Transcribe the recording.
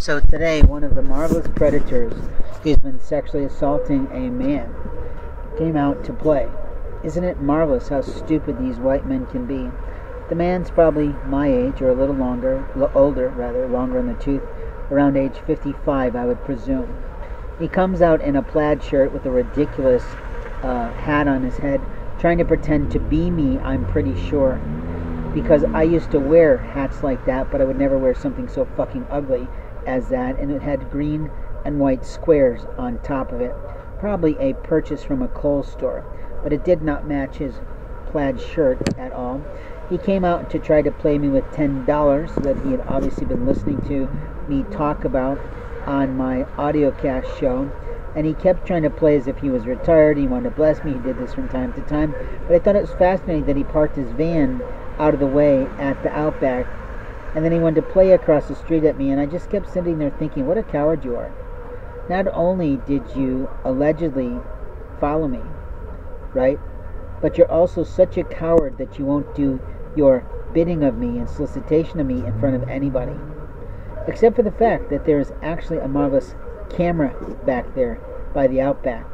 So today, one of the marvelous predators who's been sexually assaulting a man came out to play. Isn't it marvelous how stupid these white men can be? The man's probably my age, or a little older, longer in the tooth, around age 55, I would presume. He comes out in a plaid shirt with a ridiculous hat on his head, trying to pretend to be me, I'm pretty sure. Because I used to wear hats like that, but I would never wear something so fucking ugly as that, and it had green and white squares on top of it. Probably a purchase from a Kohl's store, but it did not match his plaid shirt at all. He came out to try to play me with $10 that he had obviously been listening to me talk about on my audiocast show, and he kept trying to play as if he was retired. He wanted to bless me. He did this from time to time, but I thought it was fascinating that he parked his van out of the way at the Outback, and then he wanted to play across the street at me, and I just kept sitting there thinking, what a coward you are. Not only did you allegedly follow me, right, but you're also such a coward that you won't do your bidding of me and solicitation of me in front of anybody. Except for the fact that there is actually a marvelous camera back there by the Outback.